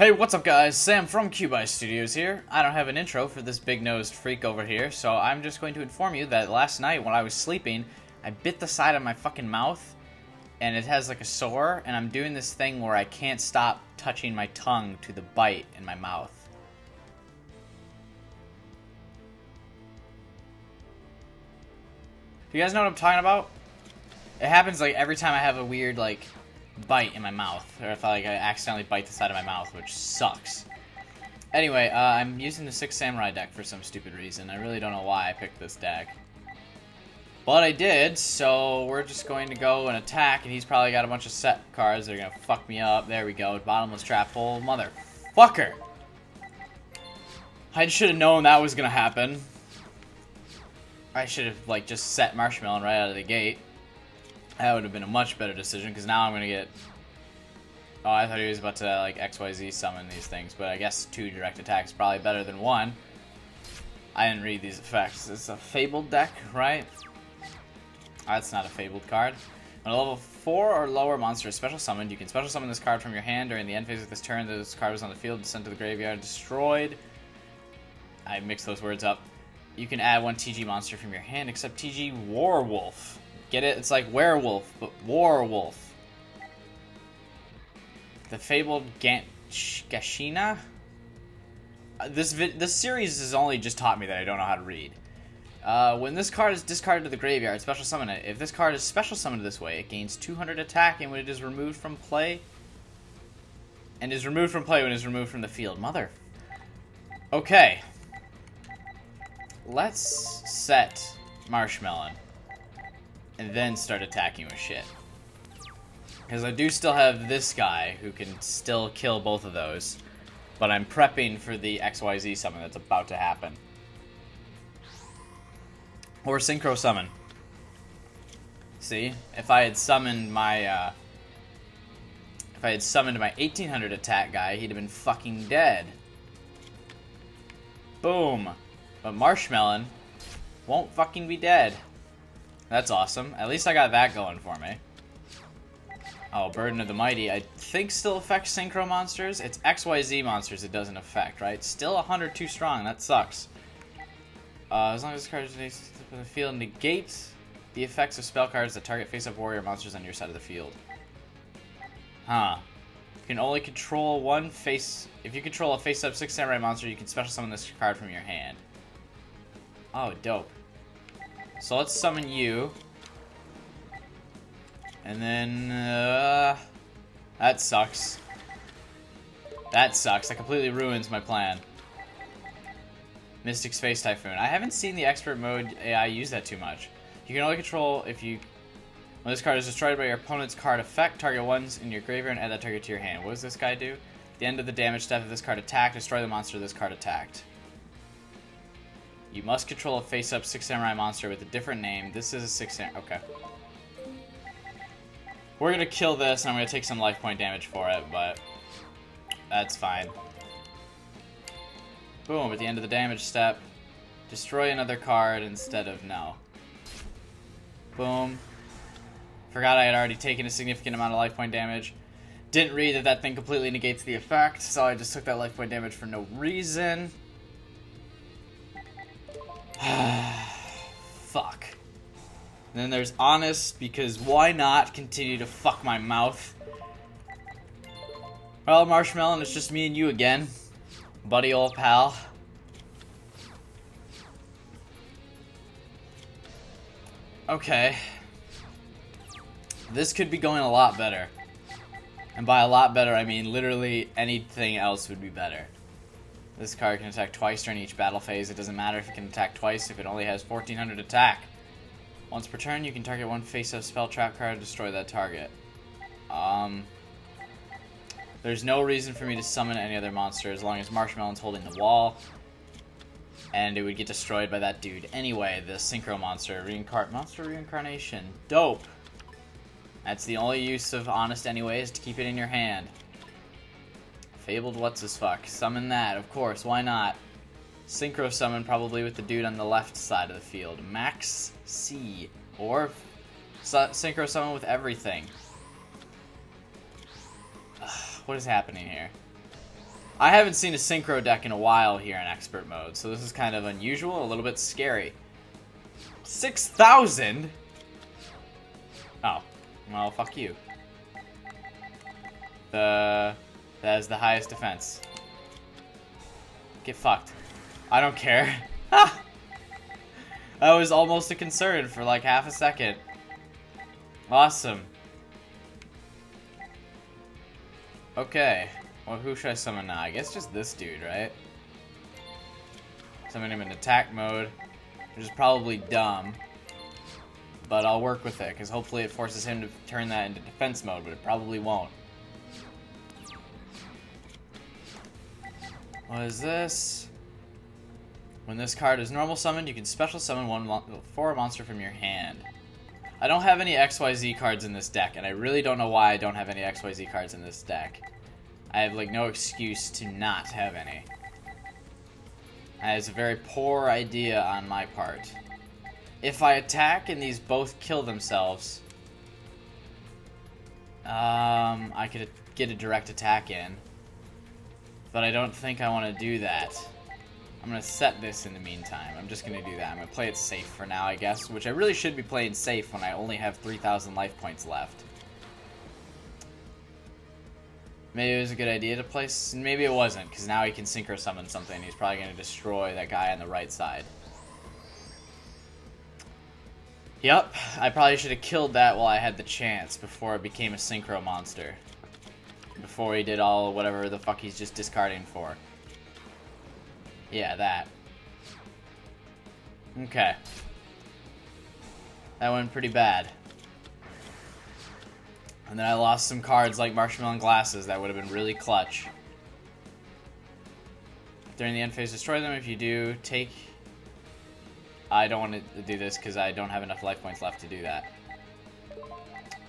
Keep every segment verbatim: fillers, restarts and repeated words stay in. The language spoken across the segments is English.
Hey, what's up guys? Sam from Cubi Studios here. I don't have an intro for this big-nosed freak over here, so I'm just going to inform you that last night when I was sleeping, I bit the side of my fucking mouth, and it has like a sore, and I'm doing this thing where I can't stop touching my tongue to the bite in my mouth. Do you guys know what I'm talking about? It happens like every time I have a weird like bite in my mouth, or if I, like, I accidentally bite the side of my mouth, which sucks. Anyway, uh, I'm using the Six Samurai deck for some stupid reason. I really don't know why I picked this deck. But I did, so we're just going to go and attack, and he's probably got a bunch of set cards that are going to fuck me up. There we go, Bottomless Trap Hole, motherfucker! I should have known that was going to happen. I should have, like, just set Marshmallon right out of the gate. That would have been a much better decision, because now I'm going to get... Oh, I thought he was about to, like, X Y Z summon these things, but I guess two direct attacks is probably better than one. I didn't read these effects. It's a Fabled deck, right? Oh, that's not a Fabled card. On a level four or lower monster is special summoned. You can special summon this card from your hand during the end phase of this turn. This card was on the field and sent to the graveyard. Destroyed. I mixed those words up. You can add one T G monster from your hand, except T G Warwolf. Get it? It's like werewolf, but warwolf. The Fabled Gashina? This vid this series has only just taught me that I don't know how to read. Uh, when this card is discarded to the graveyard, special summon it. If this card is special summoned this way, it gains two hundred attack, and when it is removed from play, and is removed from play when it is removed from the field. Mother. Okay. Let's set Marshmallon. And then start attacking with shit. Because I do still have this guy who can still kill both of those. But I'm prepping for the X Y Z summon that's about to happen. Or Synchro Summon. See? If I had summoned my, uh... If I had summoned my eighteen hundred attack guy, he'd have been fucking dead. Boom. But Marshmallon won't fucking be dead. That's awesome. At least I got that going for me. Oh, Burden of the Mighty. I think still affects Synchro monsters. It's X Y Z monsters it doesn't affect, right? Still one hundred too strong. That sucks. Uh, as long as this card is on the field, negates the effects of spell cards that target face-up warrior monsters on your side of the field. Huh. You can only control one face... If you control a face-up Six Samurai monster, you can special summon this card from your hand. Oh, dope. So let's summon you, and then, uh, that sucks. That sucks, that completely ruins my plan. Mystic Space Typhoon. I haven't seen the expert mode A I use that too much. You can only control if you, when this card is destroyed by your opponent's card effect, target ones in your graveyard and add that target to your hand. What does this guy do? At the end of the damage step of this card attacked, destroy the monster this card attacked. You must control a face-up Six Samurai monster with a different name. This is a Six Samurai. Okay. We're going to kill this, and I'm going to take some life point damage for it, but that's fine. Boom, at the end of the damage step, destroy another card instead of no. Boom. Forgot I had already taken a significant amount of life point damage. Didn't read that that thing completely negates the effect, so I just took that life point damage for no reason. Fuck. And then there's Honest, because why not continue to fuck my mouth? Well, Marshmallon, it's just me and you again. Buddy old pal. Okay. This could be going a lot better. And by a lot better, I mean literally anything else would be better. This card can attack twice during each battle phase. It doesn't matter if it can attack twice if it only has fourteen hundred attack. Once per turn, you can target one face-up spell trap card and destroy that target. Um, there's no reason for me to summon any other monster as long as Marshmallon's holding the wall. And it would get destroyed by that dude. Anyway, the Synchro monster. Reincar- monster reincarnation. Dope. That's the only use of Honest anyway, is to keep it in your hand. Fabled what's-his-fuck. Summon that, of course, why not? Synchro summon probably with the dude on the left side of the field. Max C. Or synchro summon with everything. Ugh, what is happening here? I haven't seen a Synchro deck in a while here in Expert Mode, so this is kind of unusual and a little bit scary. six thousand? Oh. Well, fuck you. The... That is the highest defense. Get fucked. I don't care. Ha! That was almost a concern for like half a second. Awesome. Okay. Well, who should I summon now? I guess just this dude, right? Summon him in attack mode, which is probably dumb. But I'll work with it, because hopefully it forces him to turn that into defense mode, but it probably won't. What is this? When this card is normal summoned, you can special summon one mon- for a monster from your hand. I don't have any X Y Z cards in this deck, and I really don't know why I don't have any X Y Z cards in this deck. I have, like, no excuse to not have any. That is a very poor idea on my part. If I attack and these both kill themselves, um, I could get a direct attack in. But I don't think I want to do that. I'm going to set this in the meantime. I'm just going to do that. I'm going to play it safe for now, I guess. Which I really should be playing safe when I only have three thousand life points left. Maybe it was a good idea to play... Maybe it wasn't, because now he can synchro summon something. He's probably going to destroy that guy on the right side. Yep. I probably should have killed that while I had the chance before it became a synchro monster. Before he did all whatever the fuck he's just discarding for. Yeah, that. Okay. That went pretty bad. And then I lost some cards like Marshmallon Glasses that would have been really clutch. During the end phase, destroy them. If you do, take... I don't want to do this because I don't have enough life points left to do that.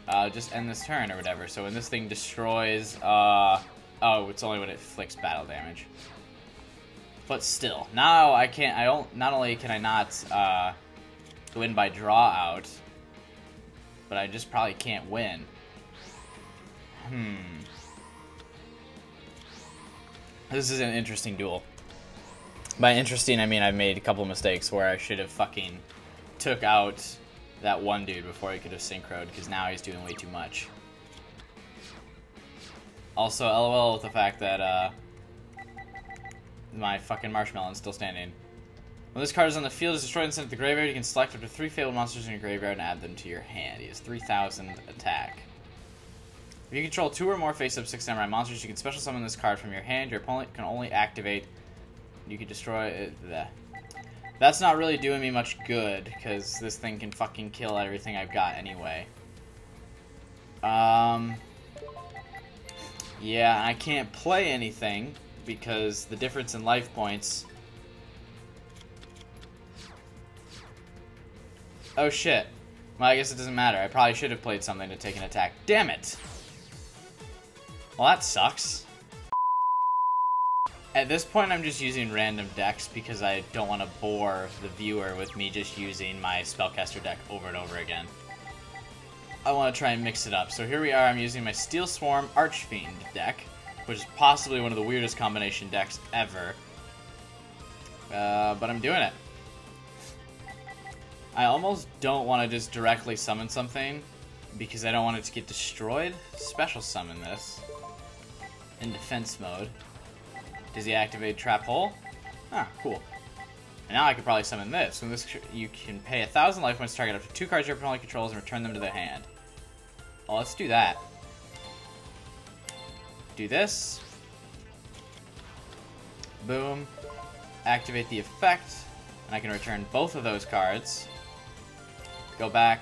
Uh, just end this turn or whatever. So when this thing destroys... Uh... Oh, it's only when it inflicts battle damage. But still, now I can't, I don't, not only can I not, uh, win by draw out, but I just probably can't win. Hmm. This is an interesting duel. By interesting, I mean I've made a couple mistakes where I should have fucking took out that one dude before he could have synchroed, because now he's doing way too much. Also, LOL with the fact that, uh, my fucking Marshmallon's still standing. When this card is on the field, it's destroyed and sent to the graveyard. You can select up to three fabled monsters in your graveyard and add them to your hand. He has three thousand attack. If you control two or more face-up Six Samurai monsters, you can special summon this card from your hand. Your opponent can only activate... You can destroy it... That's not really doing me much good, because this thing can fucking kill everything I've got anyway. Um... Yeah, I can't play anything, because the difference in life points... Oh shit. Well, I guess it doesn't matter. I probably should have played something to take an attack. Damn it! Well, that sucks. At this point, I'm just using random decks because I don't want to bore the viewer with me just using my Spellcaster deck over and over again. I want to try and mix it up. So here we are. I'm using my Steelswarm Archfiend deck, which is possibly one of the weirdest combination decks ever. Uh, but I'm doing it. I almost don't want to just directly summon something, because I don't want it to get destroyed. Special summon this. In defense mode. Does he activate Trap Hole? Ah, cool. And now I could probably summon this. When this, you can pay a thousand life points to target up to two cards your opponent controls and return them to their hand. Well, let's do that. Do this. Boom. Activate the effect. And I can return both of those cards. Go back.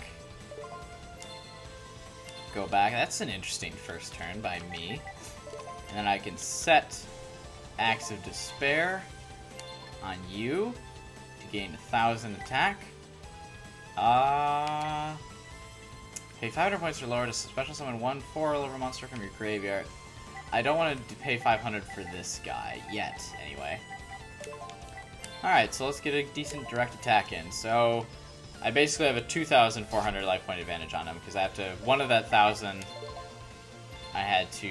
Go back. That's an interesting first turn by me. And then I can set Acts of Despair on you to gain a thousand attack. Uh, pay five hundred points or lower to special summon one four or lower monster from your graveyard. I don't want to pay five hundred for this guy yet, anyway. Alright, so let's get a decent direct attack in. So, I basically have a two thousand four hundred life point advantage on him, because I have to... One of that one thousand I had to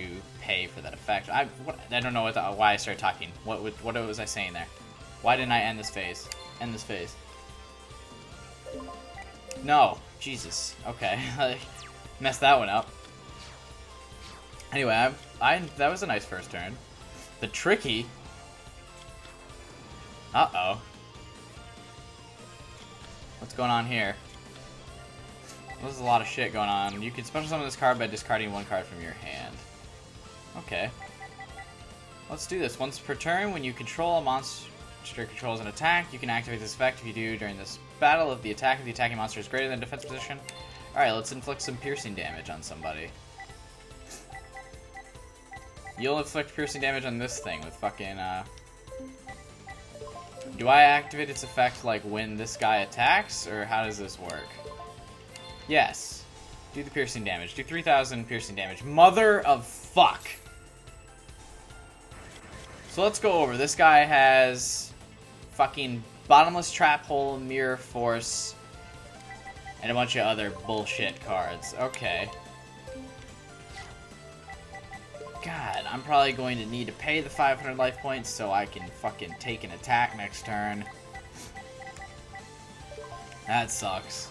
pay for that effect. I, what, I don't know what the, why I started talking. What, what what was I saying there? Why didn't I end this phase? End this phase. No. Jesus. Okay. I messed that one up. Anyway, I, I that was a nice first turn. The Tricky. Uh-oh. What's going on here? There's a lot of shit going on. You can special summon this card by discarding one card from your hand. Okay. Let's do this. Once per turn, when you control a monster controls an attack, you can activate this effect. If you do during this battle, if the attack of the attacking monster is greater than defense position. Alright, let's inflict some piercing damage on somebody. You'll inflict piercing damage on this thing with fucking, uh... do I activate its effect, like, when this guy attacks, or how does this work? Yes. Do the piercing damage. Do three thousand piercing damage. Mother of fuck! So let's go over. This guy has fucking Bottomless Trap Hole, Mirror Force, and a bunch of other bullshit cards. Okay. God, I'm probably going to need to pay the five hundred life points so I can fucking take an attack next turn. That sucks.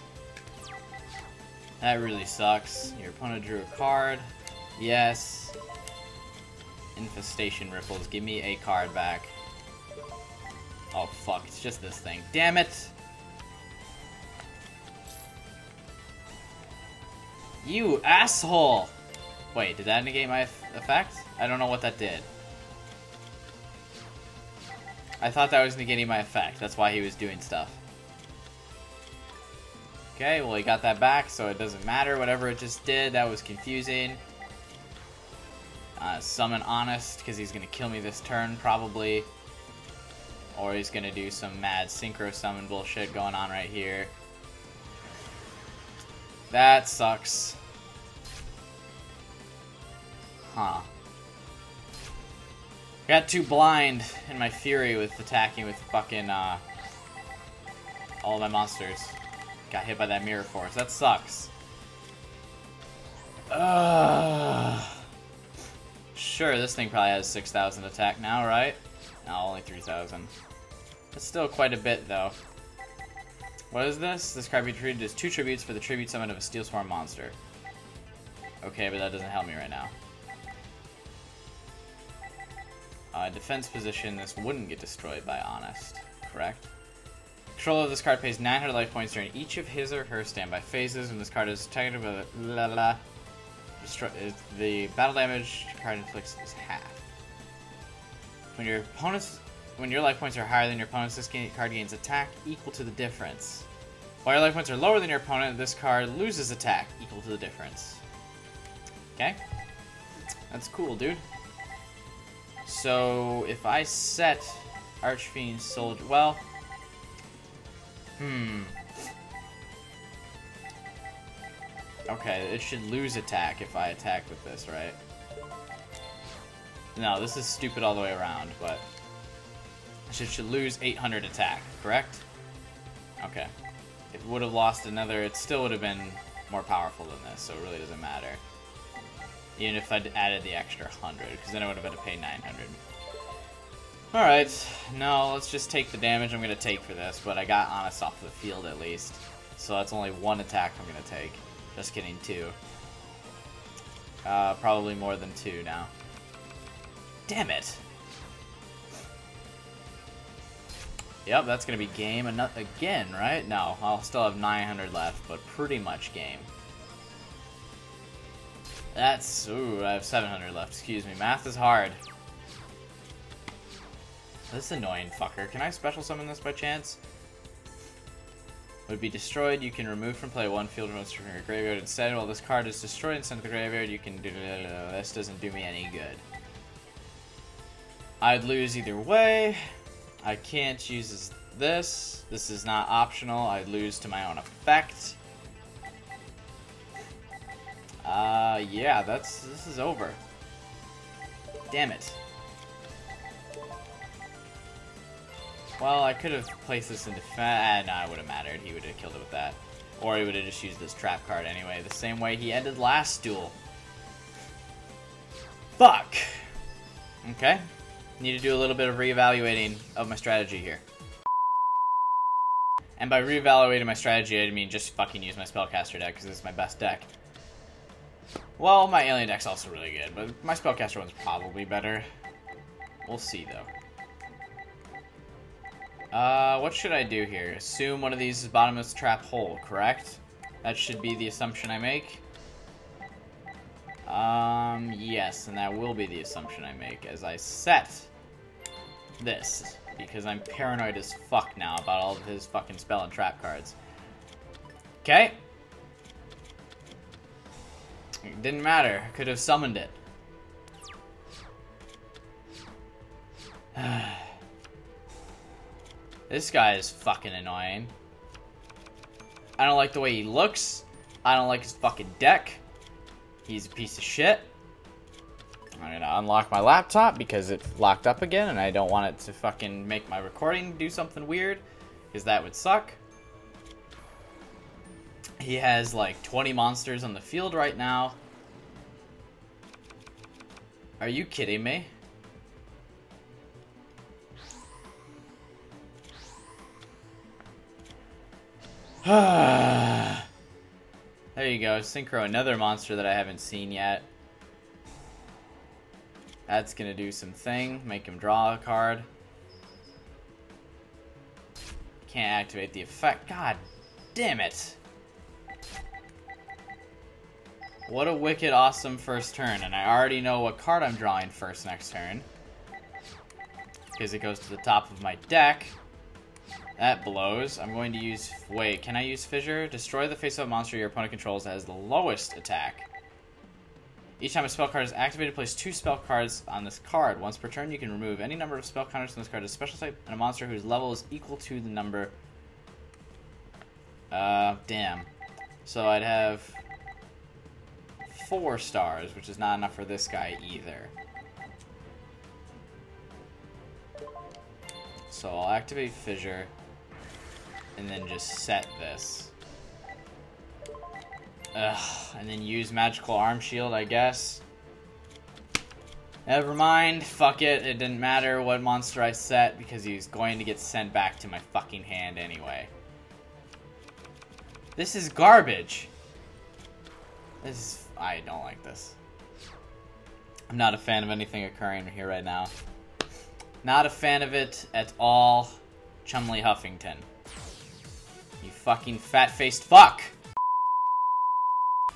That really sucks. Your opponent drew a card. Yes. Infestation Ripples. Give me a card back. Oh, fuck. It's just this thing. Damn it! You asshole! Wait, did that negate my effect? I don't know what that did. I thought that was negating my effect. That's why he was doing stuff. Okay, well, he got that back, so it doesn't matter. Whatever it just did, that was confusing. Uh, summon Honest, because he's going to kill me this turn, probably. Or he's going to do some mad synchro summon bullshit going on right here. That sucks. Huh. I got too blind in my fury with attacking with fucking, uh... all my monsters. Got hit by that Mirror Force. That sucks. Ugh. Sure, this thing probably has six thousand attack now, right? No, only three thousand. That's still quite a bit, though. What is this? This card be treated as two tributes for the tribute summon of a Steelswarm monster. Okay, but that doesn't help me right now. Uh, defense position, this wouldn't get destroyed by Honest, correct? Controller of this card pays nine hundred life points during each of his or her standby phases, and this card is targeted by the... La, la, Destroy, the battle damage card inflicts is half. When your opponent's, when your life points are higher than your opponent's, this card gains attack equal to the difference. While your life points are lower than your opponent, this card loses attack equal to the difference. Okay, that's cool, dude. So if I set Archfiend Soldier, well, hmm. Okay, it should lose attack if I attack with this, right? No, this is stupid all the way around, but... it should, should lose eight hundred attack, correct? Okay. It would have lost another... it still would have been more powerful than this, so it really doesn't matter. Even if I'd added the extra one hundred, because then I would have had to pay nine hundred. Alright, no, let's just take the damage I'm going to take for this, but I got Honest off the field at least. So that's only one attack I'm going to take. Just kidding, two. Uh, probably more than two now. Damn it! Yep, that's gonna be game again, right? No, I'll still have nine hundred left, but pretty much game. That's... ooh, I have seven hundred left, excuse me. Math is hard. This annoying fucker. Can I special summon this by chance? Would be destroyed, you can remove from play one field monster from your graveyard. Instead, while this card is destroyed and sent to the graveyard, you can do... this doesn't do me any good. I'd lose either way. I can't use this. This is not optional. I'd lose to my own effect. Uh, yeah, that's... this is over. Damn it. Well, I could have placed this in defense. Ah, no, it would have mattered. He would have killed it with that. Or he would have just used this trap card anyway, the same way he ended last duel. Fuck. Okay. Need to do a little bit of reevaluating of my strategy here. And by reevaluating my strategy, I mean just fucking use my Spellcaster deck, because it's my best deck. Well, my Alien deck's also really good, but my Spellcaster one's probably better. We'll see, though. Uh, what should I do here? Assume one of these is Bottomless Trap Hole, correct? That should be the assumption I make. Um, yes, and that will be the assumption I make as I set this, because I'm paranoid as fuck now about all of his fucking spell and trap cards. Okay. It didn't matter. Could have summoned it. This guy is fucking annoying. I don't like the way he looks. I don't like his fucking deck. He's a piece of shit. I'm gonna unlock my laptop because it locked up again and I don't want it to fucking make my recording do something weird, because that would suck. He has like twenty monsters on the field right now. Are you kidding me? There you go, synchro another monster that I haven't seen yet. That's gonna do some thing, make him draw a card. Can't activate the effect. God damn it. What a wicked awesome first turn, and I already know what card I'm drawing first next turn, because it goes to the top of my deck. That blows. I'm going to use... Wait, can I use Fissure? Destroy the face-up monster your opponent controls that has the lowest attack. Each time a spell card is activated, place two spell cards on this card. Once per turn, you can remove any number of spell counters from this card as special type and a monster whose level is equal to the number... Uh, damn. So I'd have... Four stars, which is not enough for this guy either. So I'll activate Fissure... and then just set this. Ugh, and then use Magical Arm Shield, I guess. Never mind, fuck it, it didn't matter what monster I set, because he's going to get sent back to my fucking hand anyway. This is garbage. This is... I don't like this. I'm not a fan of anything occurring here right now. Not a fan of it at all. Chumley Huffington. You fucking fat-faced fuck!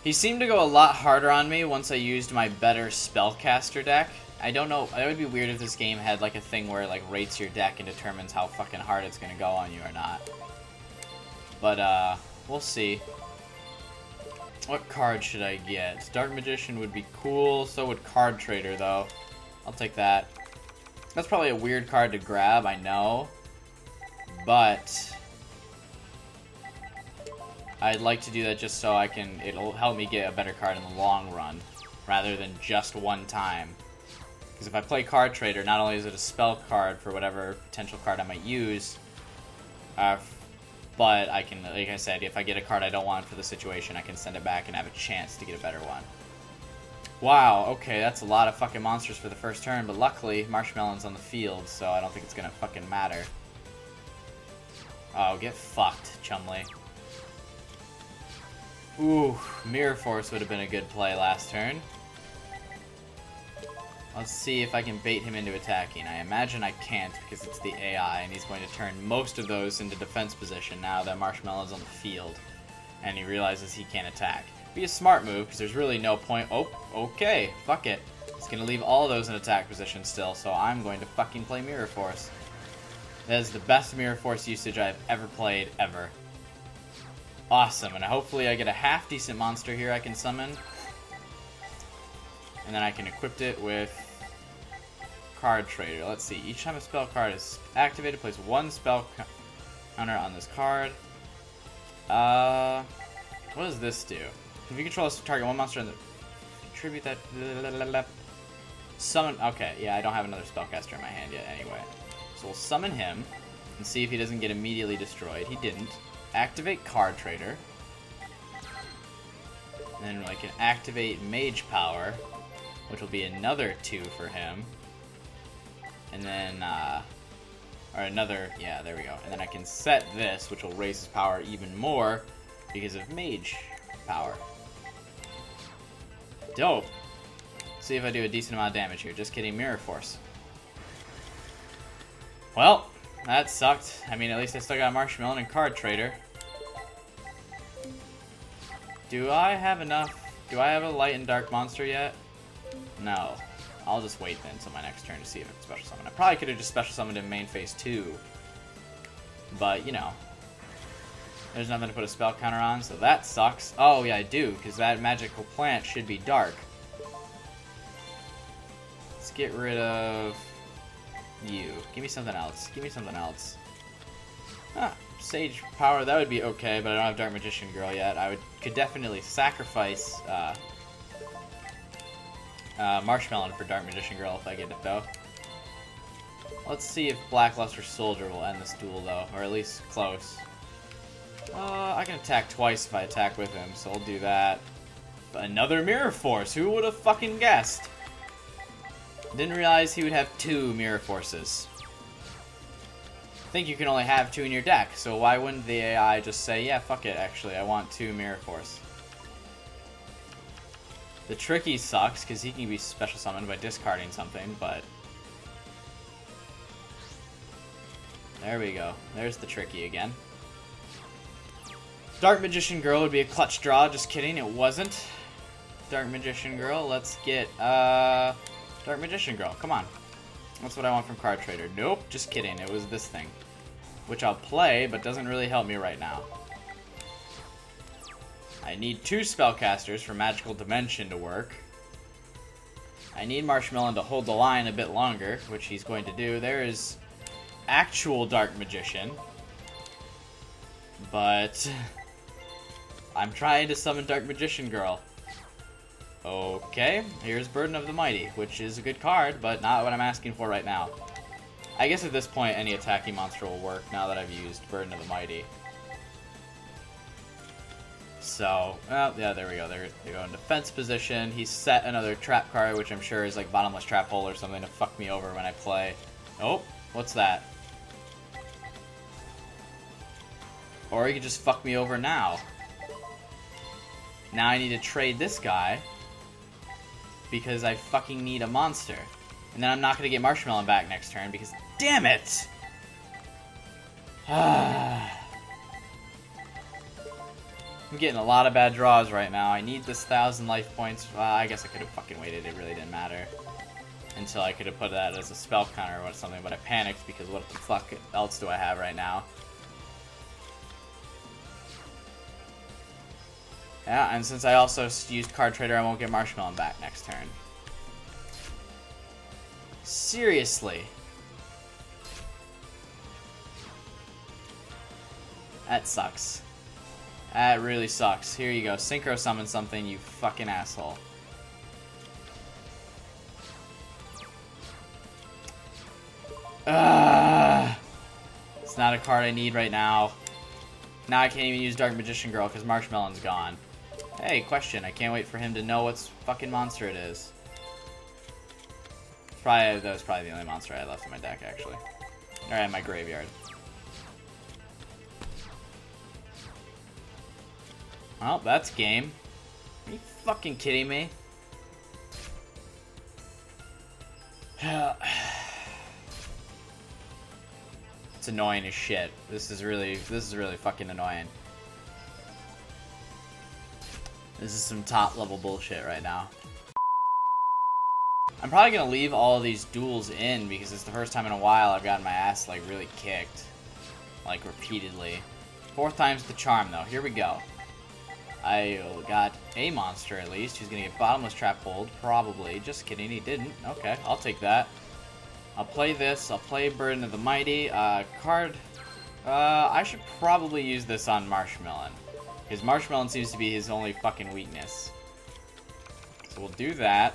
He seemed to go a lot harder on me once I used my better Spellcaster deck. I don't know, it would be weird if this game had like a thing where it like rates your deck and determines how fucking hard it's gonna go on you or not. But uh, we'll see. What card should I get? Dark Magician would be cool, so would Card Trader though. I'll take that. That's probably a weird card to grab, I know. But... I'd like to do that just so I can, it'll help me get a better card in the long run, rather than just one time. Because if I play Card Trader, not only is it a spell card for whatever potential card I might use, uh, but I can, like I said, if I get a card I don't want for the situation, I can send it back and have a chance to get a better one. Wow, okay, that's a lot of fucking monsters for the first turn, but luckily, Marshmallon's on the field, so I don't think it's gonna fucking matter. Oh, get fucked, Chumley. Ooh, Mirror Force would have been a good play last turn. Let's see if I can bait him into attacking. I imagine I can't because it's the A I, and he's going to turn most of those into defense position now that Marshmallon's on the field. And he realizes he can't attack. Be a smart move, because there's really no point. Oh, okay, fuck it. He's going to leave all those in attack position still, so I'm going to fucking play Mirror Force. That is the best Mirror Force usage I have ever played, ever. Awesome, and hopefully I get a half-decent monster here I can summon. And then I can equip it with Card Trader. Let's see, each time a spell card is activated, place one spell counter on this card. Uh, what does this do? If you control this target one monster and the, contribute that... Blah, blah, blah, blah. Summon... Okay, yeah, I don't have another Spellcaster in my hand yet anyway. So we'll summon him and see if he doesn't get immediately destroyed. He didn't. Activate Card Trader. And then I can activate Mage Power. which will be another two for him. And then, uh, or another, yeah, there we go. And then I can set this, which will raise his power even more because of Mage Power. Dope. See if I do a decent amount of damage here. Just kidding, Mirror Force. Well, that sucked. I mean, at least I still got Marshmallon and Card Trader. Do I have enough? Do I have a light and dark monster yet? No. I'll just wait then until my next turn to see if I can special summon. I probably could have just special summoned in main phase two. But, you know. There's nothing to put a spell counter on, so that sucks. Oh, yeah, I do, because that magical plant should be dark. Let's get rid of you. Give me something else. Give me something else. Ah, Sage Power, that would be okay, but I don't have Dark Magician Girl yet. I would could definitely sacrifice... Uh, Uh, Marshmallon for Dark Magician Girl if I get it, though. Let's see if Black Luster Soldier will end this duel, though, or at least close. Uh, I can attack twice if I attack with him, so I'll do that. But another Mirror Force! Who would have fucking guessed? Didn't realize he would have two Mirror Forces. I think you can only have two in your deck, so why wouldn't the A I just say, yeah, fuck it, actually, I want two Mirror Force. The Tricky sucks, because he can be special summoned by discarding something, but... There we go. There's the Tricky again. Dark Magician Girl would be a clutch draw. Just kidding, it wasn't. Dark Magician Girl, let's get, uh... Dark Magician Girl, come on. That's what I want from Card Trader. Nope, just kidding, it was this thing. Which I'll play, but doesn't really help me right now. I need two spellcasters for Magical Dimension to work. I need Marshmallon to hold the line a bit longer, which he's going to do. There is actual Dark Magician. But I'm trying to summon Dark Magician Girl. Okay, here's Burden of the Mighty, which is a good card, but not what I'm asking for right now. I guess at this point any attacking monster will work now that I've used Burden of the Mighty. So, well, yeah, there we go. They're, they go in defense position. He set another trap card, which I'm sure is like Bottomless Trap Hole or something to fuck me over when I play. Oh, what's that? Or he could just fuck me over now. Now I need to trade this guy because I fucking need a monster. And then I'm not going to get Marshmallon back next turn because, damn it! Ah... I'm getting a lot of bad draws right now. I need this thousand life points. Well, I guess I could have fucking waited. It really didn't matter. Until I could have put that as a spell counter or something, but I panicked because what the fuck else do I have right now? Yeah, and since I also used Card Trader, I won't get Marshmallon back next turn. Seriously. That sucks. That really sucks. Here you go. Synchro summon something, you fucking asshole. Ugh. It's not a card I need right now. Now I can't even use Dark Magician Girl because Marshmallon's gone. Hey, question. I can't wait for him to know what fucking monster it is. Probably, that was probably the only monster I left in my deck, actually. Or in my graveyard. Well, that's game. Are you fucking kidding me? It's annoying as shit. This is really, this is really fucking annoying. This is some top level bullshit right now. I'm probably gonna leave all of these duels in because it's the first time in a while I've gotten my ass like really kicked. Like repeatedly. Fourth time's the charm though. Here we go. I got a monster, at least. He's going to get Bottomless Trap Hold, probably. Just kidding, he didn't. Okay, I'll take that. I'll play this. I'll play Burden of the Mighty. Uh, card... Uh, I should probably use this on Marshmallon. Because Marshmallon seems to be his only fucking weakness. So we'll do that.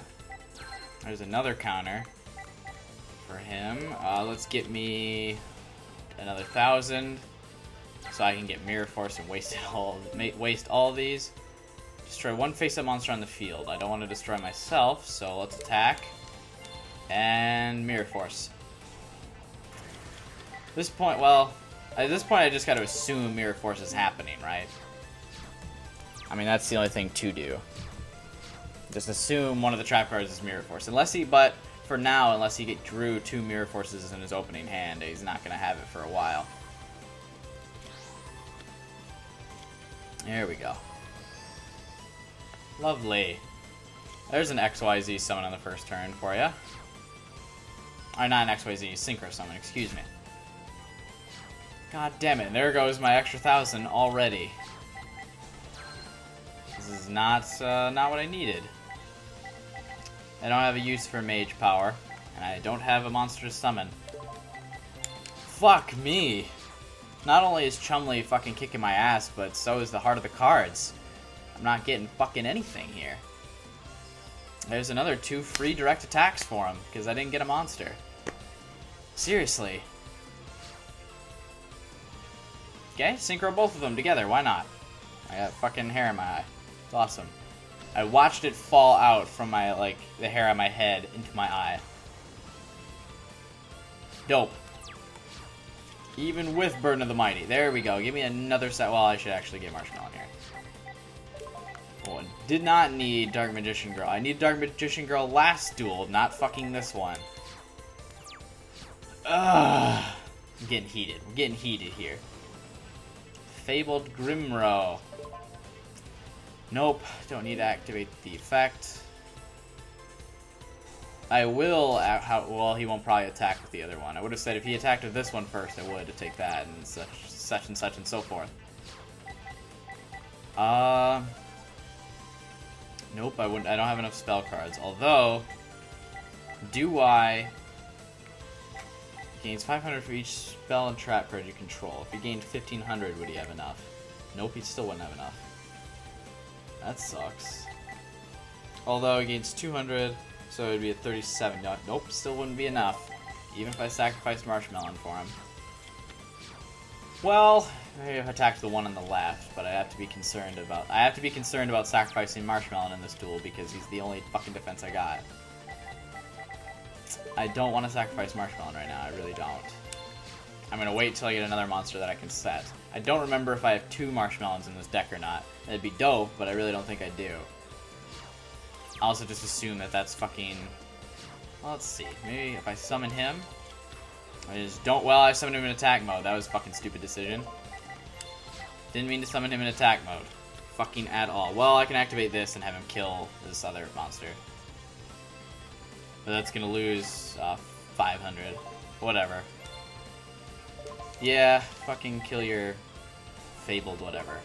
There's another counter for him. Uh, let's get me another thousand. So I can get Mirror Force and waste it all, waste all these. Destroy one face-up monster on the field. I don't want to destroy myself, so let's attack. And Mirror Force. At this point, well, at this point I just got to assume Mirror Force is happening, right? I mean, that's the only thing to do. Just assume one of the trap cards is Mirror Force. Unless he, but for now, unless he get, drew two Mirror Forces in his opening hand, he's not going to have it for a while. There we go. Lovely. There's an X Y Z summon on the first turn for you. Or not an X Y Z, Synchro Summon, excuse me. God damn it, there goes my extra thousand already. This is not, uh, not what I needed. I don't have a use for Mage Power, and I don't have a monster to summon. Fuck me! Not only is Chumley fucking kicking my ass, but so is the Heart of the Cards. I'm not getting fucking anything here. There's another two free direct attacks for him, because I didn't get a monster. Seriously. Okay, synchro both of them together, why not? I got fucking hair in my eye. It's awesome. I watched it fall out from my, like, the hair on my head into my eye. Dope. Even with Burden of the Mighty. There we go. Give me another set. Well, I should actually get Marshmallon here. Oh, did not need Dark Magician Girl. I need Dark Magician Girl last duel, not fucking this one. Ugh. I'm getting heated. I'm getting heated here. Fabled Grimro. Nope. Don't need to activate the effect. I will... How, well, he won't probably attack with the other one. I would have said if he attacked with this one first, I would have take that and such, such and such and so forth. Uh... Nope, I wouldn't. I don't have enough spell cards. Although, do I? Gains five hundred for each spell and trap card you control. If he gained fifteen hundred, would he have enough? Nope, he still wouldn't have enough. That sucks. Although, he gains two hundred, so it would be at thirty-seven. No, nope, still wouldn't be enough. Even if I sacrificed Marshmallon for him. Well, maybe I've attacked the one on the left, but I have to be concerned about I have to be concerned about sacrificing Marshmallon in this duel because he's the only fucking defense I got. I don't want to sacrifice Marshmallon right now, I really don't. I'm gonna wait till I get another monster that I can set. I don't remember if I have two Marshmallons in this deck or not. That'd be dope, but I really don't think I do. I also just assume that that's fucking... Well, let's see, maybe if I summon him... I just don't... Well, I summoned him in attack mode. That was a fucking stupid decision. Didn't mean to summon him in attack mode. Fucking at all. Well, I can activate this and have him kill this other monster. But that's gonna lose uh, five hundred. Whatever. Yeah, fucking kill your fabled whatever.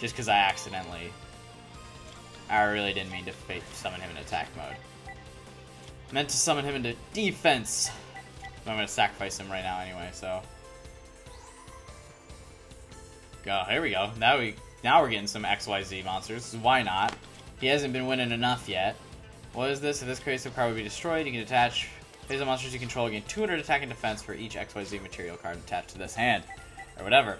Just because I accidentally... I really didn't mean to summon him in attack mode. Meant to summon him into defense! I'm going to sacrifice him right now anyway, so... Go, here we go. Now, we, now we're getting some X Y Z monsters. Why not? He hasn't been winning enough yet. What is this? If this creative card would be destroyed, you can attach... Face of monsters you control, gain two hundred attack and defense for each X Y Z material card attached to this hand. Or whatever.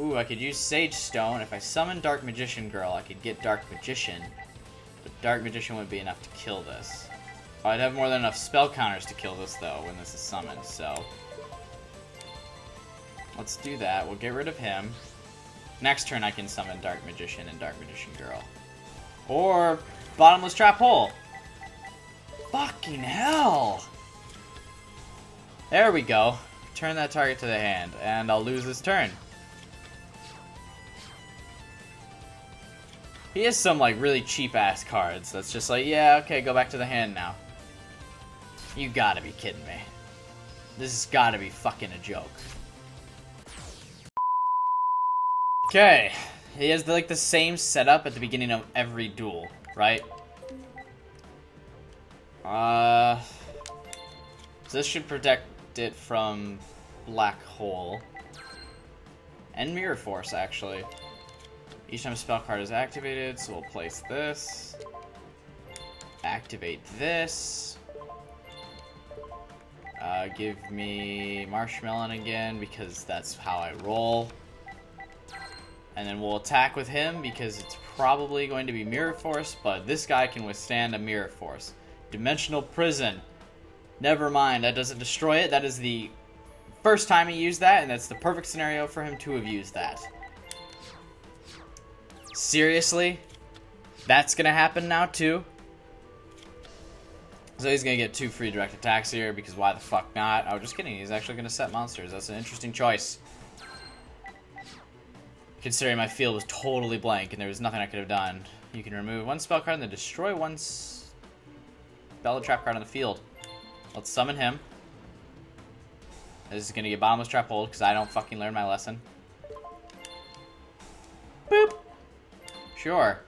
Ooh, I could use Sage Stone. If I summon Dark Magician Girl, I could get Dark Magician. But Dark Magician wouldn't be enough to kill this. I'd have more than enough spell counters to kill this, though, when this is summoned, so... Let's do that. We'll get rid of him. Next turn, I can summon Dark Magician and Dark Magician Girl. Or Bottomless Trap Hole! Fucking hell! There we go. Turn that target to the hand, and I'll lose this turn. He has some, like, really cheap-ass cards that's just like, yeah, okay, go back to the hand now. You gotta be kidding me. This has gotta be fucking a joke. Okay. He has, like, the same setup at the beginning of every duel, right? Uh... So this should protect it from Black Hole. And Mirror Force, actually. Each time a spell card is activated, so we'll place this. Activate this. Uh, give me Marshmallon again, because that's how I roll. And then we'll attack with him because it's probably going to be Mirror Force, but this guy can withstand a Mirror Force. Dimensional Prison. Never mind, that doesn't destroy it. That is the first time he used that, and that's the perfect scenario for him to have used that. Seriously? That's gonna happen now too? So he's gonna get two free direct attacks here, because why the fuck not? Oh, just kidding, he's actually gonna set monsters. That's an interesting choice. Considering my field was totally blank and there was nothing I could have done. You can remove one spell card and then destroy one spell or trap card on the field. Let's summon him. This is gonna get Bottomless Trap Hole because I don't fucking learn my lesson. Boop! Sure.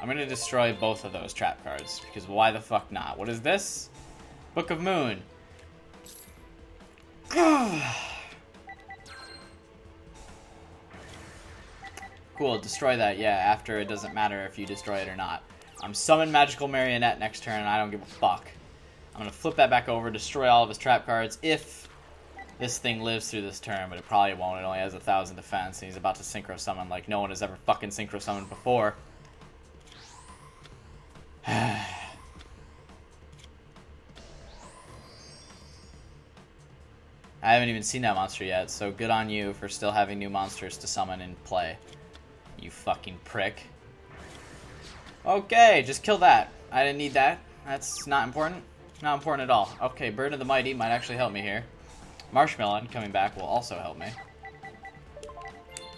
I'm gonna destroy both of those trap cards because why the fuck not? What is this? Book of Moon. Cool, destroy that, yeah, after it doesn't matter if you destroy it or not. I'm summoning Magical Marionette next turn, and I don't give a fuck. I'm gonna flip that back over, destroy all of his trap cards, if this thing lives through this turn, but it probably won't. It only has a thousand defense, and he's about to synchro summon like no one has ever fucking synchro summoned before. I haven't even seen that monster yet, so good on you for still having new monsters to summon and play. You fucking prick. Okay, just kill that. I didn't need that. That's not important. Not important at all. Okay, Burden of the Mighty might actually help me here. Marshmallon coming back will also help me.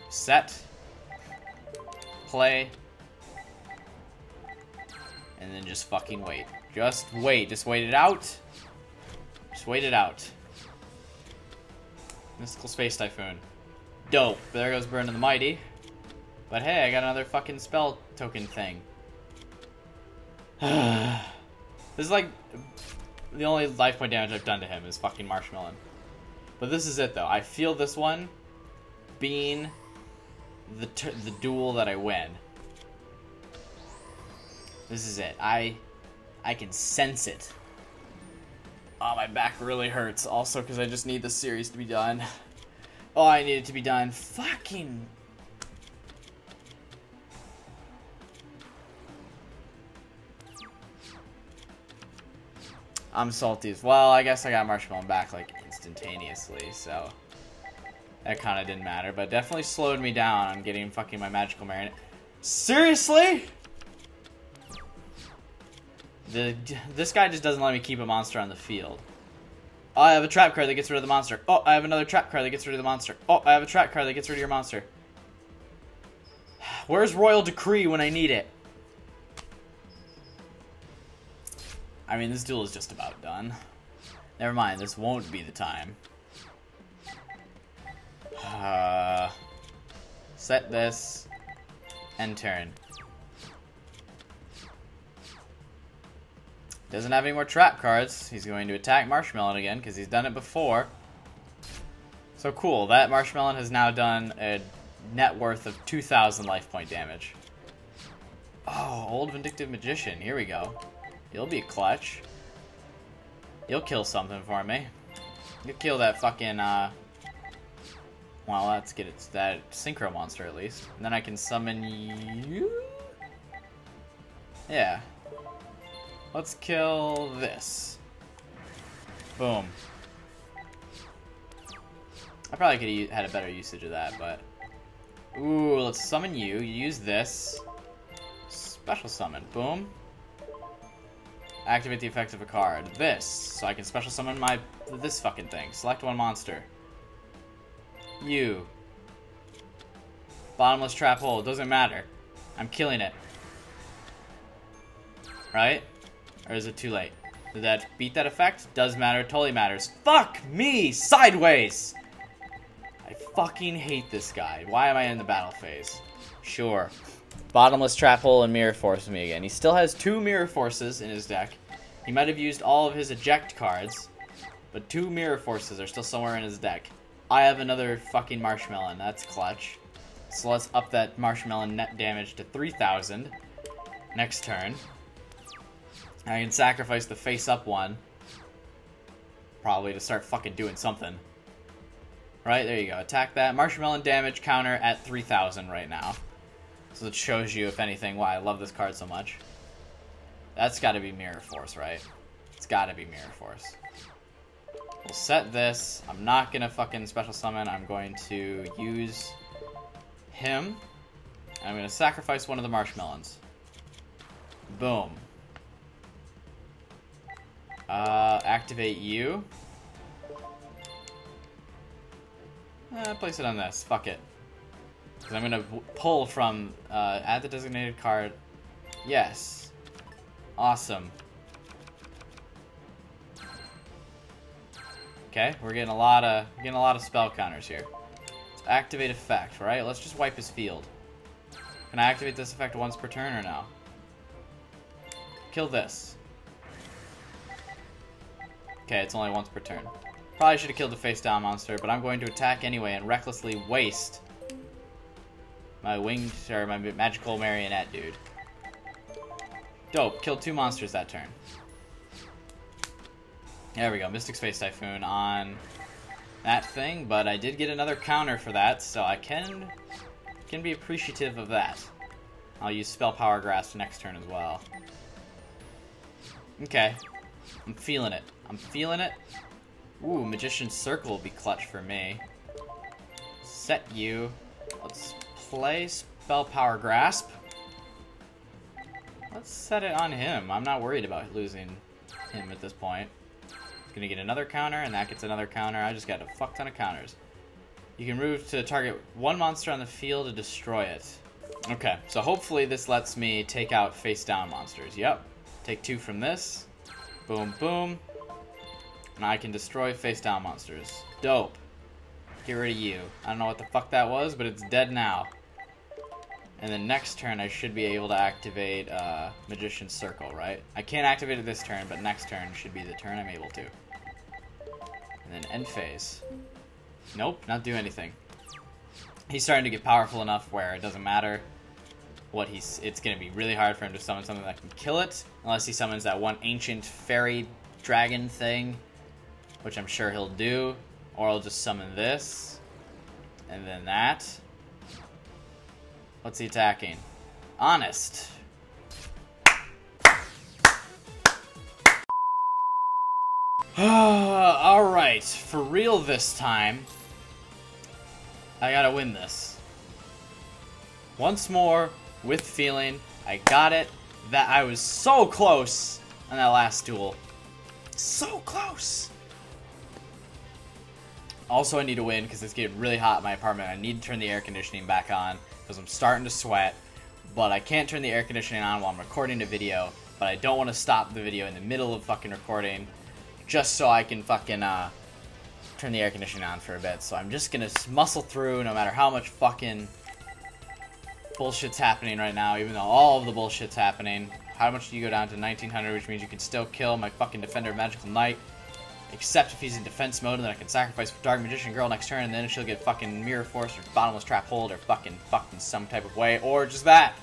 Set. Play. And then just fucking wait. Just wait. Just wait it out. Just wait it out. Mystical Space Typhoon. Dope. There goes Burden of the Mighty. But hey, I got another fucking spell token thing. This is like the only life point damage I've done to him is fucking Marshmallon. But this is it though. I feel this one being the t the duel that I win. This is it. I I can sense it. Oh, my back really hurts. Also, because I just need this series to be done. Oh, I need it to be done. Fucking. I'm salty as well. I guess I got Marshmallon back like instantaneously, so that kind of didn't matter, but definitely slowed me down on getting fucking my Magical Marionette. Seriously? The, this guy just doesn't let me keep a monster on the field. Oh, I have a trap card that gets rid of the monster. Oh, I have another trap card that gets rid of the monster. Oh, I have a trap card that gets rid of your monster. Where's Royal Decree when I need it? I mean, this duel is just about done. Never mind, this won't be the time. Uh, set this, end turn. Doesn't have any more trap cards. He's going to attack Marshmallon again, because he's done it before. So cool, that Marshmallon has now done a net worth of two thousand life point damage. Oh, old Vindictive Magician, here we go. You'll be a clutch. You'll kill something for me. You'll kill that fucking, uh... well, let's get it, that synchro monster at least. And then I can summon you? Yeah. Let's kill this. Boom. I probably could have had a better usage of that, but... ooh, let's summon you. Use this. Special summon. Boom. Activate the effect of a card. This. So I can special summon my... this fucking thing. Select one monster. You. Bottomless Trap Hole. Doesn't matter. I'm killing it. Right? Or is it too late? Did that beat that effect? Does matter. Totally matters. Fuck me! Sideways! I fucking hate this guy. Why am I in the battle phase? Sure. Bottomless Trap Hole and Mirror Force me again. He still has two Mirror Forces in his deck. He might have used all of his eject cards, but two Mirror Forces are still somewhere in his deck. I have another fucking Marshmallon. That's clutch. So let's up that Marshmallon net damage to three thousand next turn. I can sacrifice the face-up one, probably, to start fucking doing something. Right, there you go. Attack that. Marshmallon damage counter at three thousand right now. So it shows you, if anything, why I love this card so much. That's got to be Mirror Force, right? It's got to be Mirror Force. We'll set this. I'm not going to fucking special summon. I'm going to use him. And I'm going to sacrifice one of the marshmallows. Boom. Uh, activate you. Eh, place it on this. Fuck it. Because I'm going to pull from... Uh, add the designated card. Yes. Awesome. Okay, we're getting a lot of getting a lot of spell counters here. Let's activate effect, right? Let's just wipe his field. Can I activate this effect once per turn or no? Kill this. Okay, it's only once per turn. Probably should have killed the face down monster, but I'm going to attack anyway and recklessly waste my winged or my magical marionette dude. Dope. Killed two monsters that turn. There we go, Mystic Space Typhoon on that thing, but I did get another counter for that, so I can can be appreciative of that. I'll use Spell Power Grasp next turn as well. Okay, I'm feeling it. I'm feeling it. Ooh, Magician's Circle will be clutch for me. Set you. Let's play Spell Power Grasp. Let's set it on him. I'm not worried about losing him at this point. Gonna get another counter, and that gets another counter. I just got a fuck ton of counters. You can move to target one monster on the field to destroy it. Okay, so hopefully this lets me take out face down monsters. Yep. Take two from this. Boom, boom. And I can destroy face down monsters. Dope. Get rid of you. I don't know what the fuck that was, but it's dead now. And then next turn I should be able to activate uh, Magician's Circle, right? I can't activate it this turn, but next turn should be the turn I'm able to. And then end phase. Nope, not do anything. He's starting to get powerful enough where it doesn't matter what he's... It's going to be really hard for him to summon something that can kill it, unless he summons that one ancient fairy dragon thing, which I'm sure he'll do. Or I'll just summon this, and then that. What's he attacking? Honest. Alright, for real this time, I gotta win this. Once more, with feeling, I got it. That I was so close on that last duel. So close! Also, I need to win because it's getting really hot in my apartment. I need to turn the air conditioning back on because I'm starting to sweat. But I can't turn the air conditioning on while I'm recording a video. But I don't want to stop the video in the middle of fucking recording, just so I can fucking uh, turn the air conditioning on for a bit. So I'm just going to muscle through no matter how much fucking bullshit's happening right now, even though all of the bullshit's happening. How much do you go down to nineteen hundred, which means you can still kill my fucking Defender of Magical Knight, except if he's in defense mode, and then I can sacrifice Dark Magician Girl next turn, and then she'll get fucking Mirror Force or Bottomless Trap Hole or fucking fucked in some type of way, or just that.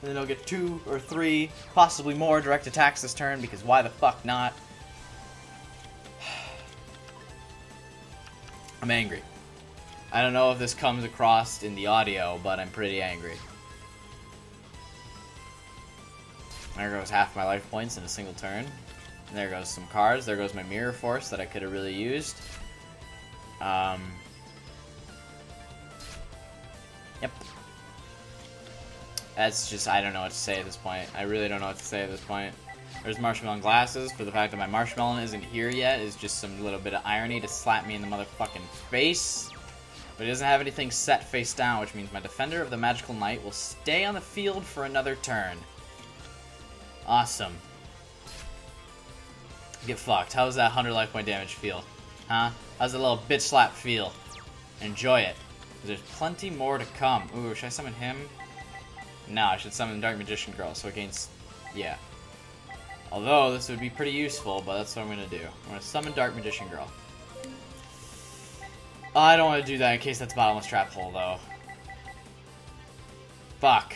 And then they'll get two or three, possibly more direct attacks this turn, because why the fuck not? I'm angry. I don't know if this comes across in the audio, but I'm pretty angry. There goes half my life points in a single turn. And there goes some cards. There goes my Mirror Force that I could have really used. Um, yep. That's just, I don't know what to say at this point. I really don't know what to say at this point. There's Marshmallon Glasses for the fact that my marshmallow isn't here yet. Is just some little bit of irony to slap me in the motherfucking face. But it doesn't have anything set face down, which means my Defender of the Magical Knight will stay on the field for another turn. Awesome. Get fucked. How's that one hundred life point damage feel? Huh? How's that little bitch slap feel? Enjoy it. There's plenty more to come. Ooh, should I summon him? No, I should summon Dark Magician Girl, so it gains... Yeah. Although, this would be pretty useful, but that's what I'm gonna do. I'm gonna summon Dark Magician Girl. I don't want to do that in case that's Bottomless Trap Hole, though. Fuck.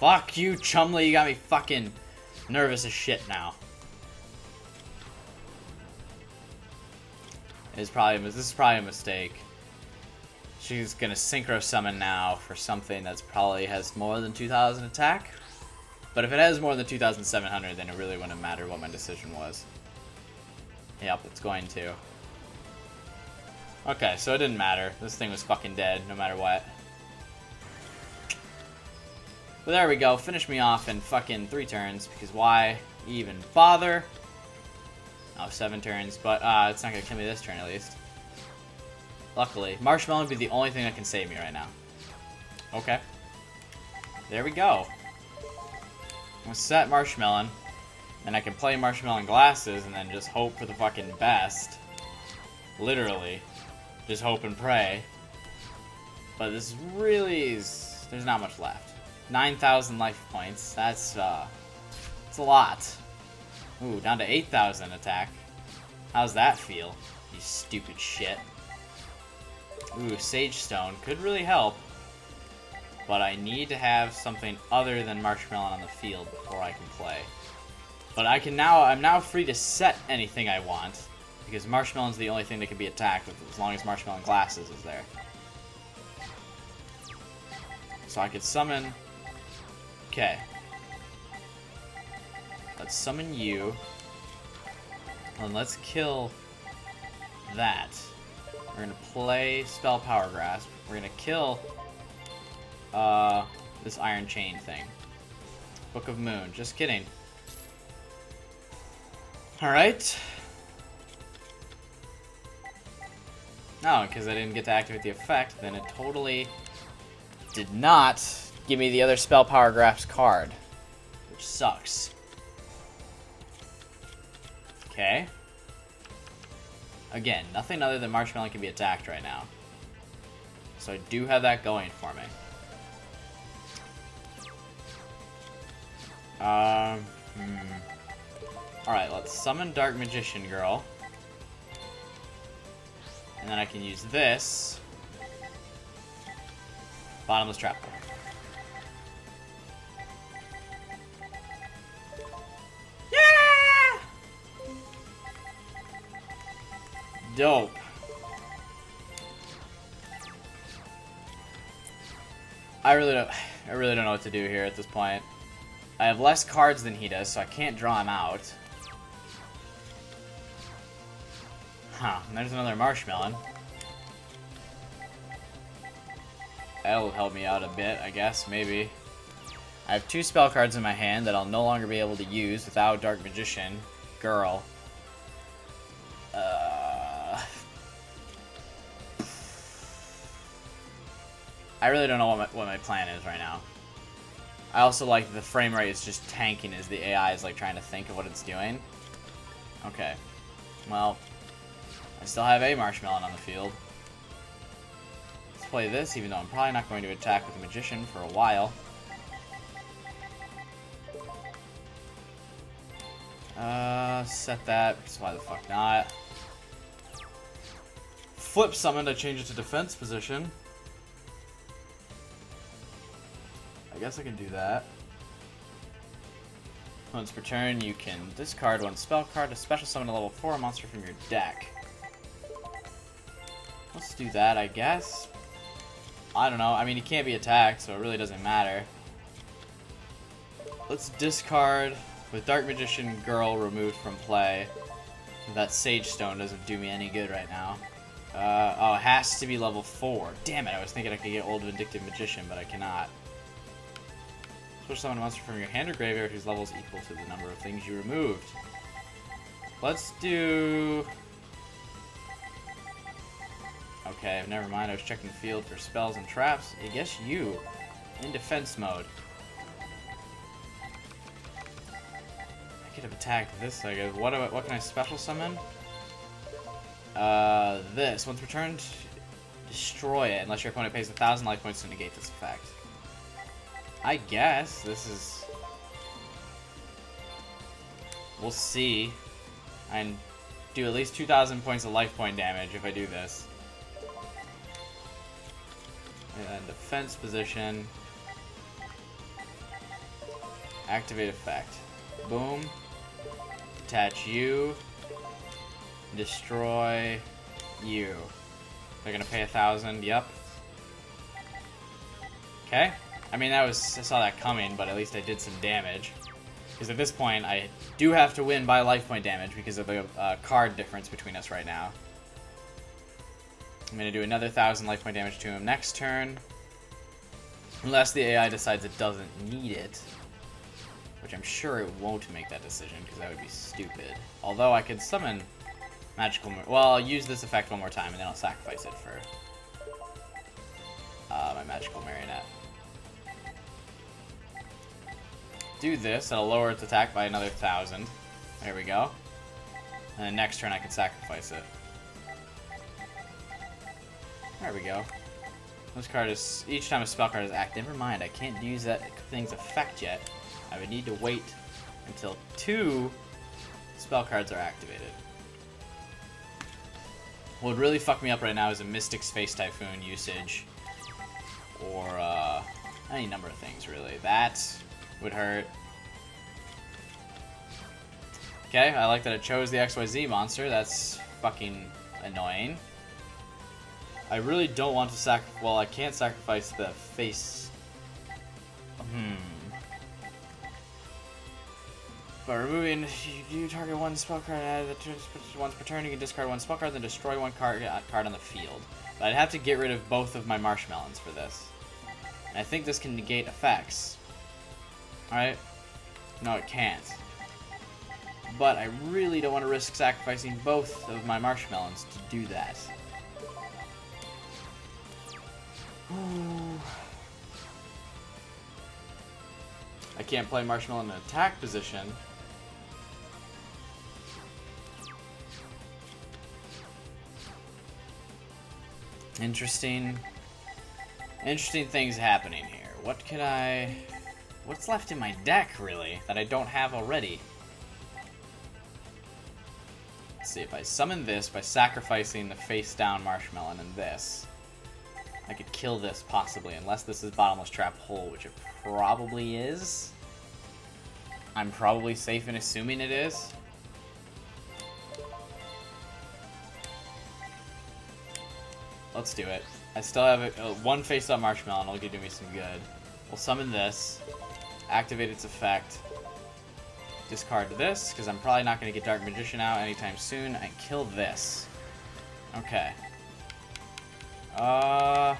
Fuck you, Chumley. You got me fucking... nervous as shit now. is probably this is probably a mistake. She's gonna synchro summon now for something that's probably has more than two thousand attack. But if it has more than two thousand seven hundred, then it really wouldn't matter what my decision was. Yep, it's going to. Okay, so it didn't matter. This thing was fucking dead, no matter what. But there we go. Finish me off in fucking three turns, because why even bother? Oh, seven turns, but uh, it's not going to kill me this turn, at least. Luckily. Marshmallon would be the only thing that can save me right now. Okay. There we go. I'm going to set Marshmallon, and I can play Marshmallon Glasses, and then just hope for the fucking best. Literally. Just hope and pray. But this really is... There's not much left. nine thousand life points. That's, uh... That's a lot. Ooh, down to eight thousand attack. How's that feel? You stupid shit. Ooh, Sage Stone could really help. But I need to have something other than Marshmallon on the field before I can play. But I can now... I'm now free to set anything I want. Because Marshmallon's the only thing that can be attacked with, as long as Marshmallon Glasses is there. So I could summon... Okay. Let's summon you, and let's kill that. We're going to play Spell Power Grasp. We're going to kill uh, this Iron Chain thing. Book of Moon. Just kidding. Alright. No, oh, because I didn't get to activate the effect, then it totally did not give me the other Spell Power Grasp card, which sucks. Okay. Again, nothing other than Marshmallon can be attacked right now. So I do have that going for me. Um, hmm. Alright, let's summon Dark Magician Girl. And then I can use this. Bottomless Trap Hole. Dope. I really don't I really don't know what to do here at this point. I have less cards than he does, so I can't draw him out. Huh, and there's another Marshmallon. That'll help me out a bit, I guess, maybe. I have two spell cards in my hand that I'll no longer be able to use without Dark Magician Girl. I really don't know what my, what my plan is right now. I also like the frame rate is just tanking as the A I is like trying to think of what it's doing. Okay. Well, I still have a Marshmallon on the field. Let's play this, even though I'm probably not going to attack with the Magician for a while. Uh, set that, because why the fuck not? Flip summoned, I change it to defense position. I guess I can do that. Once per turn, you can discard one spell card to special summon a level four monster from your deck. Let's do that, I guess. I don't know. I mean, he can't be attacked, so it really doesn't matter. Let's discard with Dark Magician Girl removed from play. That Sage Stone doesn't do me any good right now. Uh, oh, it has to be level four. Damn it, I was thinking I could get Old Vindictive Magician, but I cannot. Push summon a monster from your hand or graveyard whose level is equal to the number of things you removed. Let's do... Okay, never mind. I was checking the field for spells and traps. I guess you, in defense mode. I could have attacked this, I guess. What, do I, what can I special summon? Uh, this. Once returned, destroy it unless your opponent pays one thousand life points to negate this effect. I guess this is. We'll see. I do at least two thousand points of life point damage if I do this. And then defense position. Activate effect. Boom. Attach you. Destroy you. They're gonna pay a thousand, yep. Okay. I mean, that was, I saw that coming, but at least I did some damage. Because at this point, I do have to win by life point damage because of the uh, card difference between us right now. I'm going to do another one thousand life point damage to him next turn. Unless the A I decides it doesn't need it. Which I'm sure it won't make that decision, because that would be stupid. Although I could summon Magical... Well, I'll use this effect one more time, and then I'll sacrifice it for uh, my Magical Marionette. Do this, it'll lower its attack by another thousand. There we go. And then next turn I can sacrifice it. There we go. This card is... Each time a spell card is active... Never mind, I can't use that thing's effect yet. I would need to wait until two spell cards are activated. What would really fuck me up right now is a Mystic Space Typhoon usage. Or, uh... any number of things, really. That would hurt. Okay, I like that it chose the X Y Z monster. That's fucking annoying. I really don't want to sac- well, I can't sacrifice the face. Hmm. By removing, if you target one spell card out of the once per turn, you can discard one spell card, then destroy one card card on the field. But I'd have to get rid of both of my marshmallows for this. And I think this can negate effects. Alright? No, it can't. But I really don't want to risk sacrificing both of my marshmallows to do that. Ooh. I can't play Marshmallon in an attack position. Interesting. Interesting things happening here. What could I... What's left in my deck, really, that I don't have already? Let's see, if I summon this by sacrificing the face-down Marshmallon and this... I could kill this, possibly, unless this is Bottomless Trap Hole, which it probably is. I'm probably safe in assuming it is. Let's do it. I still have a, uh, one face-up Marshmallon, and it'll do me some good. We'll summon this, activate its effect, discard this, because I'm probably not going to get Dark Magician out anytime soon, and kill this. Okay. Uh,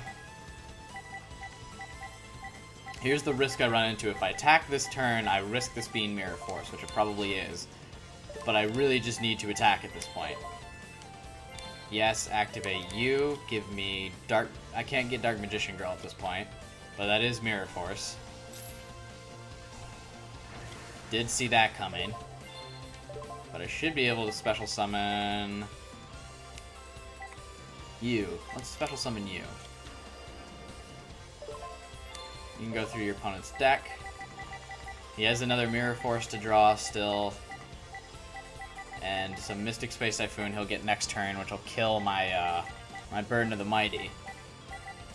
here's the risk I run into. If I attack this turn, I risk this being Mirror Force, which it probably is. But I really just need to attack at this point. Yes, activate you. Give me Dark... I can't get Dark Magician Girl at this point. But that is Mirror Force. Did see that coming. But I should be able to special summon... you. Let's special summon you. You can go through your opponent's deck. He has another Mirror Force to draw still. And some Mystic Space Typhoon he'll get next turn, which will kill my uh, my Burden of the Mighty.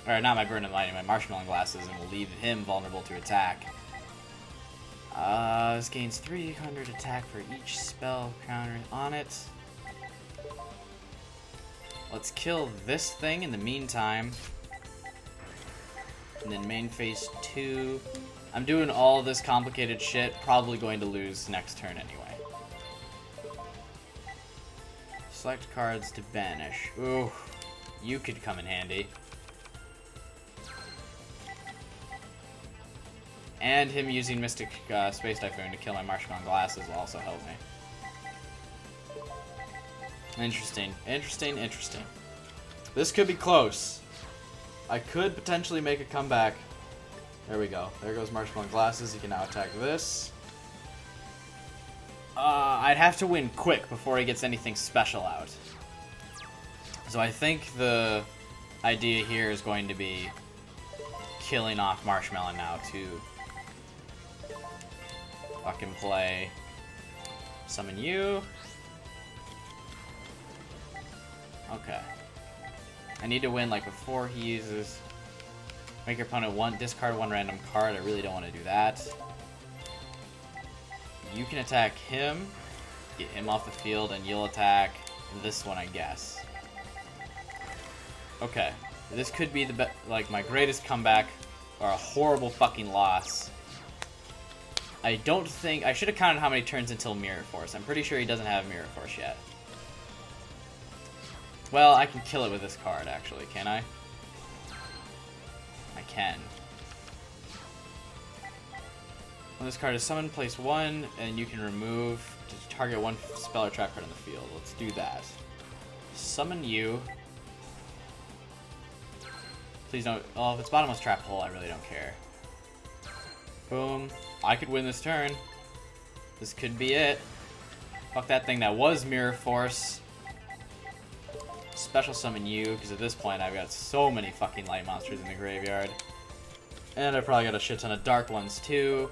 Or not my Burden of the Mighty, my Marshmallon Glasses, and will leave him vulnerable to attack. Uh, this gains three hundred attack for each spell countering on it. Let's kill this thing in the meantime. And then main phase two. I'm doing all this complicated shit. Probably going to lose next turn anyway. Select cards to banish. Ooh, you could come in handy. And him using Mystic uh, Space Typhoon to kill my Marshmallon Glasses will also help me. Interesting, interesting, interesting. This could be close. I could potentially make a comeback. There we go. There goes Marshmallon Glasses. You can now attack this. Uh, I'd have to win quick before he gets anything special out. So I think the idea here is going to be killing off Marshmallon now to fucking play summon you. Okay. I need to win, like, before he uses... Make your opponent one... Discard one random card. I really don't want to do that. You can attack him. Get him off the field, and you'll attack this one, I guess. Okay. This could be the be like my greatest comeback or a horrible fucking loss. I don't think... I should have counted how many turns until Mirror Force. I'm pretty sure he doesn't have Mirror Force yet. Well, I can kill it with this card, actually. Can I? I can. When this card is summoned, place one, and you can remove to target one spell or trap card in the field. Let's do that. Summon you. Please don't... Oh, if it's Bottomless Trap Hole, I really don't care. Boom. I could win this turn. This could be it. Fuck that thing that was Mirror Force. Special summon you, because at this point I've got so many fucking light monsters in the graveyard. And I probably got a shit ton of dark ones too.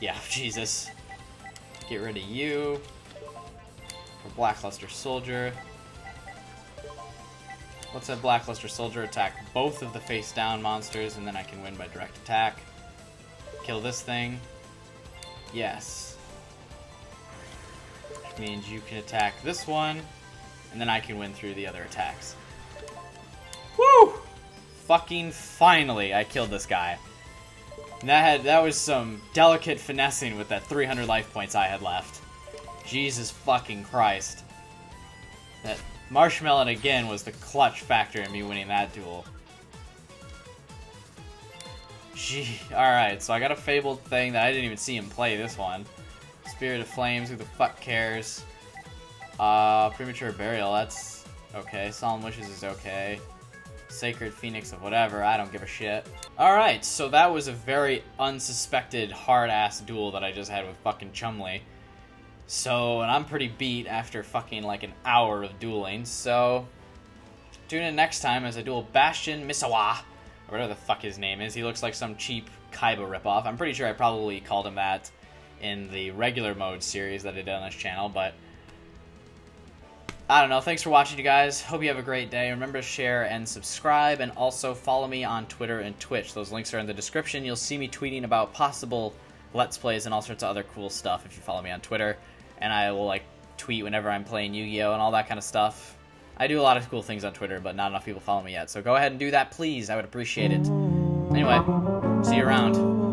Yeah, Jesus. Get rid of you. For Black Luster Soldier. Let's have Black Luster Soldier attack both of the face down monsters, and then I can win by direct attack. Kill this thing. Yes. Which means you can attack this one, and then I can win through the other attacks. Woo! Fucking finally, I killed this guy. And that had that was some delicate finessing with that three hundred life points I had left. Jesus fucking Christ. That Marshmallon again was the clutch factor in me winning that duel. Gee, alright, so I got a Fabled thing that I didn't even see him play this one. Spirit of Flames, who the fuck cares? Uh, Premature Burial, that's okay. Solemn Wishes is okay. Sacred Phoenix of whatever, I don't give a shit. Alright, so that was a very unsuspected, hard-ass duel that I just had with fucking Chumley. So, and I'm pretty beat after fucking like an hour of dueling, so... Tune in next time as I duel Bastion Misawa. Or whatever the fuck his name is. He looks like some cheap Kaiba ripoff. I'm pretty sure I probably called him that in the regular mode series that I did on this channel, but I don't know. Thanks for watching, you guys. Hope you have a great day. Remember to share and subscribe, and also follow me on Twitter and Twitch. Those links are in the description. You'll see me tweeting about possible Let's Plays and all sorts of other cool stuff if you follow me on Twitter, and I will like tweet whenever I'm playing Yu-Gi-Oh! And all that kind of stuff. I do a lot of cool things on Twitter, but not enough people follow me yet. So go ahead and do that, please. I would appreciate it. Anyway, see you around.